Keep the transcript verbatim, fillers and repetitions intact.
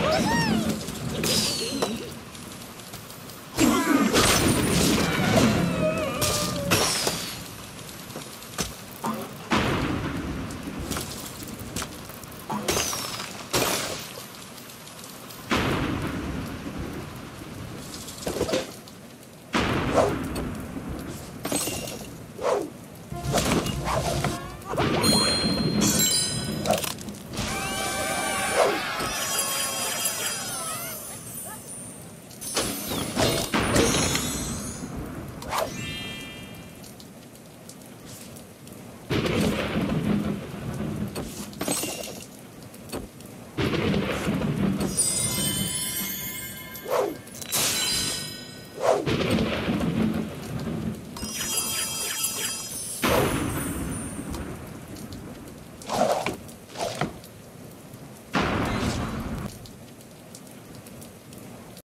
Oh,